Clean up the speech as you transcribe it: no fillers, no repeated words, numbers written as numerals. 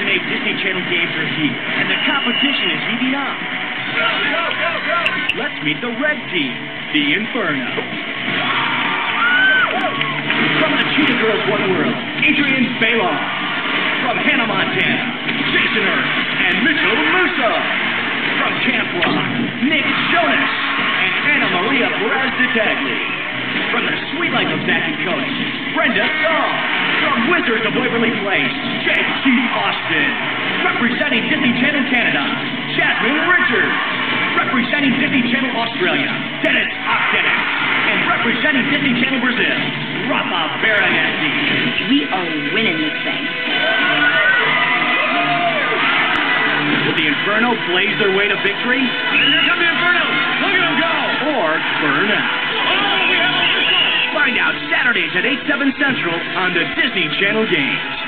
today's Disney Channel Games are here, and the competition is heating up. Go, go, go, go! Let's meet the red team, the Inferno. From the Cheetah Girls One World, Adrian Bailoff. From Hannah Montana, Jason Earles and Mitchell Lusa. From Camp Rock, Nick Jonas and Anna Maria Perez De Tagle. From the Sweet Life of Brenda Song. From Wizards of Waverly Place, J.C. Austin. Representing Disney Channel Canada, Jasmine Richards. Representing Disney Channel Australia, Dennis Octanex. And representing Disney Channel Brazil, Rafa Baronessi. We are winning this thing. Will the Inferno blaze their way to victory? And here come the Inferno! Look at them go! Or burn out. Find out Saturdays at 8, 7 Central on the Disney Channel Games.